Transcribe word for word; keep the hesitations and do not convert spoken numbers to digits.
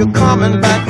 you're coming back.